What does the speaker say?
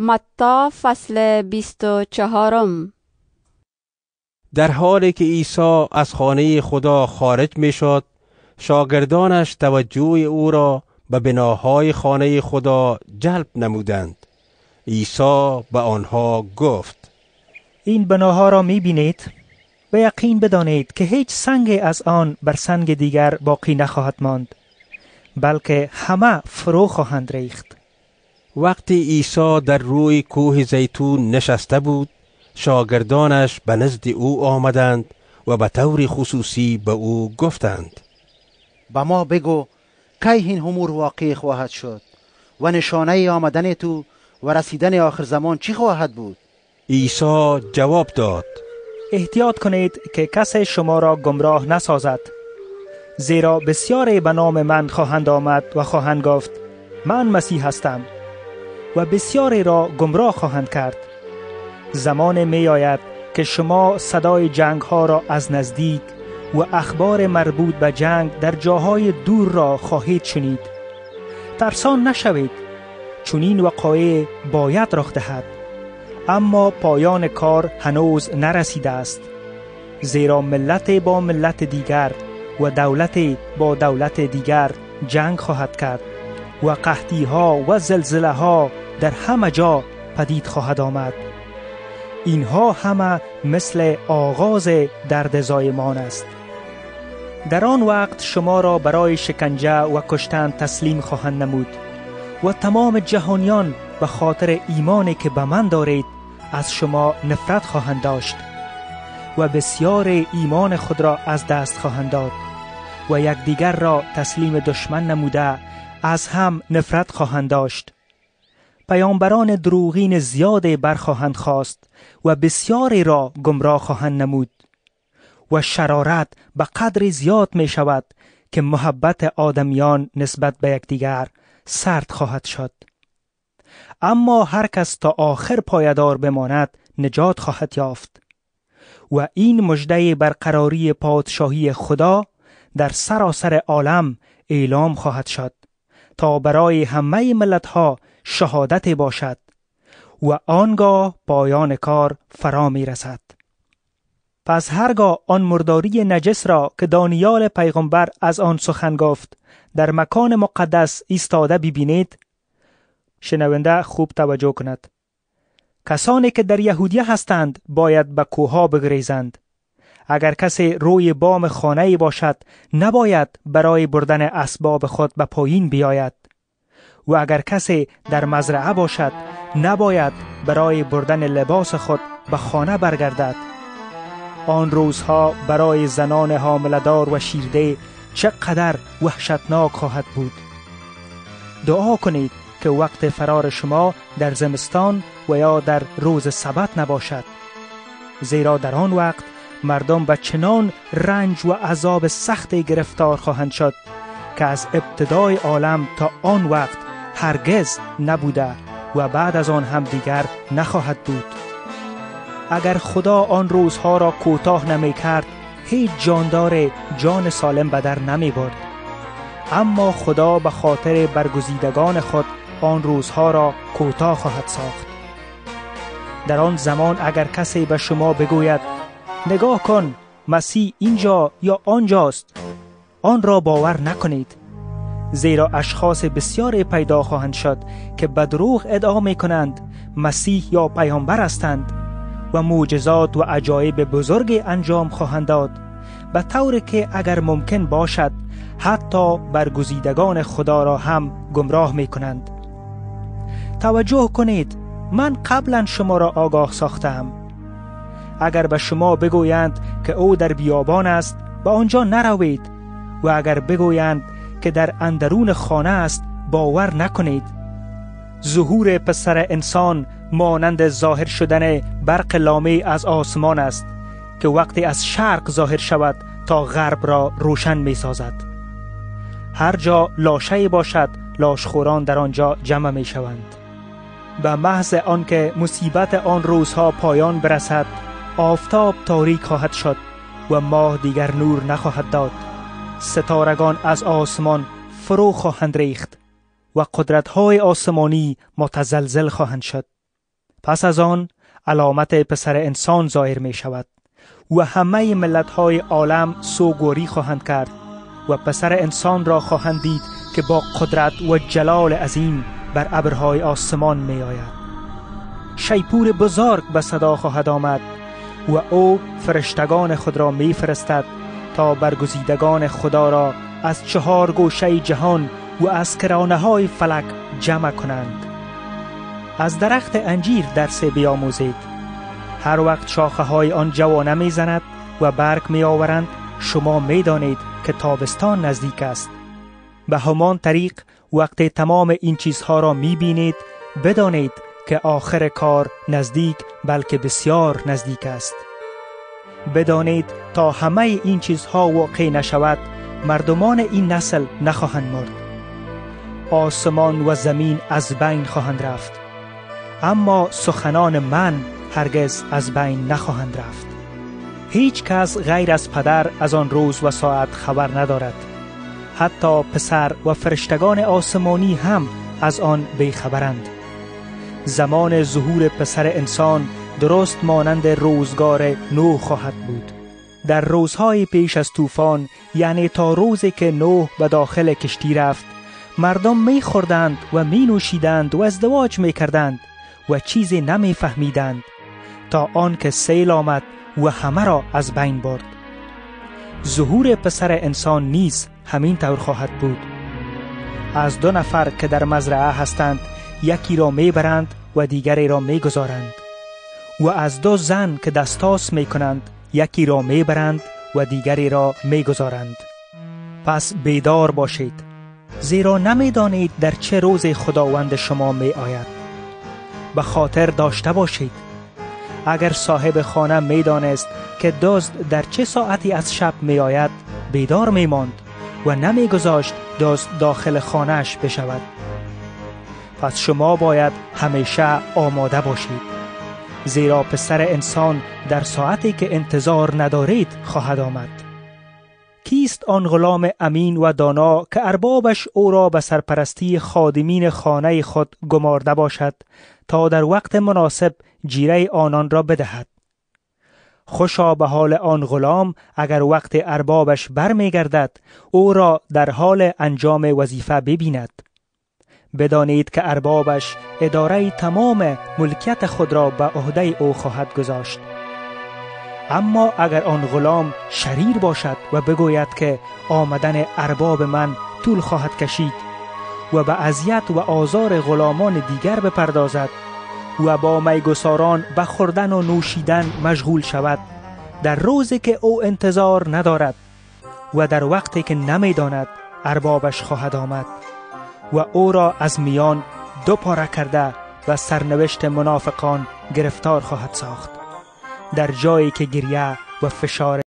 متی فصل 24. در حالی که عیسی از خانه خدا خارج می شد، شاگردانش توجه او را به بناهای خانه خدا جلب نمودند. عیسی به آنها گفت: این بناها را می بینید؟ به یقین بدانید که هیچ سنگ از آن بر سنگ دیگر باقی نخواهد ماند، بلکه همه فرو خواهند ریخت. وقتی عیسی در روی کوه زیتون نشسته بود، شاگردانش به نزد او آمدند و به طور خصوصی به او گفتند: به ما بگو کی این امور واقع خواهد شد و نشانه آمدن تو و رسیدن آخر زمان چی خواهد بود؟ عیسی جواب داد: احتیاط کنید که کسی شما را گمراه نسازد، زیرا بسیاری به نام من خواهند آمد و خواهند گفت من مسیح هستم، و بسیاری را گمراه خواهند کرد. زمان می آید که شما صدای جنگ ها را از نزدیک و اخبار مربوط به جنگ در جاهای دور را خواهید شنید. ترسان نشوید، چون این وقایع باید رخ دهد، اما پایان کار هنوز نرسیده است، زیرا ملت با ملت دیگر و دولت با دولت دیگر جنگ خواهد کرد و قحطی ها و زلزله ها در همه جا پدید خواهد آمد. اینها همه مثل آغاز درد زایمان است. در آن وقت شما را برای شکنجه و کشتن تسلیم خواهند نمود و تمام جهانیان به خاطر ایمانی که به من دارید از شما نفرت خواهند داشت و بسیار ایمان خود را از دست خواهند داد و یکدیگر را تسلیم دشمن نموده از هم نفرت خواهند داشت. پیامبران دروغین زیاد برخواهند خواست و بسیاری را گمراه خواهند نمود و شرارت به قدر زیاد می شود که محبت آدمیان نسبت به یکدیگر سرد خواهد شد. اما هر کس تا آخر پایدار بماند نجات خواهد یافت و این مژده برقراری پادشاهی خدا در سراسر عالم اعلام خواهد شد تا برای همه ملت‌ها شهادت باشد و آنگاه پایان کار فرا می رسد. پس هرگاه آن مرداری نجس را که دانیال پیغمبر از آن سخن گفت در مکان مقدس ایستاده ببینید، شنونده خوب توجه کند. کسانی که در یهودیه هستند باید به کوها بگریزند. اگر کسی روی بام خانه باشد نباید برای بردن اسباب خود به پایین بیاید، و اگر کسی در مزرعه باشد نباید برای بردن لباس خود به خانه برگردد. آن روزها برای زنان حامله‌دار و شیرده چقدر وحشتناک خواهد بود. دعا کنید که وقت فرار شما در زمستان و یا در روز سبت نباشد، زیرا در آن وقت مردم به چنان رنج و عذاب سخت گرفتار خواهند شد که از ابتدای عالم تا آن وقت هرگز نبوده و بعد از آن هم دیگر نخواهد بود. اگر خدا آن روزها را کوتاه نمی کرد، هیچ جاندار جان سالم به در نمی برد. اما خدا به خاطر برگزیدگان خود آن روزها را کوتاه خواهد ساخت. در آن زمان اگر کسی به شما بگوید نگاه کن مسیح اینجا یا آنجاست، آن را باور نکنید، زیرا اشخاص بسیار پیدا خواهند شد که به دروغ ادعا می کنند مسیح یا پیامبر هستند و معجزات و عجایب بزرگ انجام خواهند داد، به طوری که اگر ممکن باشد حتی برگزیدگان خدا را هم گمراه می کنند. توجه کنید، من قبلا شما را آگاه ساختم. اگر به شما بگویند که او در بیابان است، به آنجا نروید، و اگر بگویند که در اندرون خانه است، باور نکنید. ظهور پسر انسان مانند ظاهر شدن برق لامه از آسمان است که وقتی از شرق ظاهر شود تا غرب را روشن می سازد. هر جا لاشه باشد، لاشخوران در آنجا جمع می شوند. به محض آنکه مصیبت آن روزها پایان برسد، آفتاب تاریک خواهد شد و ماه دیگر نور نخواهد داد. ستارگان از آسمان فرو خواهند ریخت و قدرت‌های آسمانی متزلزل خواهند شد. پس از آن علامت پسر انسان ظاهر می شود و همه ملت های عالم سوگوری خواهند کرد و پسر انسان را خواهند دید که با قدرت و جلال عظیم بر ابرهای آسمان می آید. شیپور بزرگ به صدا خواهد آمد و او فرشتگان خود را می فرستد تا برگزیدگان خدا را از 4 گوشه جهان و از کرانه های فلک جمع کنند. از درخت انجیر درس بیاموزید. هر وقت شاخه های آن جوانه می زند و برگ می آورند شما می دانید که تابستان نزدیک است. به همان طریق وقتی تمام این چیزها را می بینید بدانید که آخر کار نزدیک بلکه بسیار نزدیک است. بدانید تا همه این چیزها واقع نشود مردمان این نسل نخواهند مرد. آسمان و زمین از بین خواهند رفت اما سخنان من هرگز از بین نخواهند رفت. هیچ کس غیر از پدر از آن روز و ساعت خبر ندارد. حتی پسر و فرشتگان آسمانی هم از آن بیخبرند. زمان ظهور پسر انسان درست مانند روزگار نوح خواهد بود. در روزهای پیش از طوفان، یعنی تا روزی که نوح به داخل کشتی رفت، مردم می خوردند و می نوشیدند و ازدواج می کردند و چیزی نمی فهمیدند تا آنکه سیل آمد و همه را از بین برد. ظهور پسر انسان نیز همین طور خواهد بود. از 2 نفر که در مزرعه هستند یکی را می برند و دیگری را می گذارند و از 2 زن که دستاس می کنند یکی را می برند و دیگری را می گذارند. پس بیدار باشید زیرا نمی دانید در چه روز خداوند شما می آید. به خاطر داشته باشید اگر صاحب خانه می دانست که دزد در چه ساعتی از شب می آید بیدار می ماند و نمی گذاشت دزد داخل خانهش بشود. پس شما باید همیشه آماده باشید زیرا پسر انسان در ساعتی که انتظار ندارید خواهد آمد. کیست آن غلام امین و دانا که اربابش او را به سرپرستی خادمین خانه خود گمارده باشد تا در وقت مناسب جیره آنان را بدهد؟ خوشا به حال آن غلام اگر وقت اربابش برمیگردد او را در حال انجام وظیفه ببیند. بدانید که اربابش اداره تمام ملکیت خود را به عهده او خواهد گذاشت. اما اگر آن غلام شریر باشد و بگوید که آمدن ارباب من طول خواهد کشید و به اذیت و آزار غلامان دیگر بپردازد و با میگساران به خوردن و نوشیدن مشغول شود در روزی که او انتظار ندارد و در وقتی که نمیداند اربابش خواهد آمد و او را از میان دو پاره کرده و سرنوشت منافقان گرفتار خواهد ساخت در جایی که گریه و فشار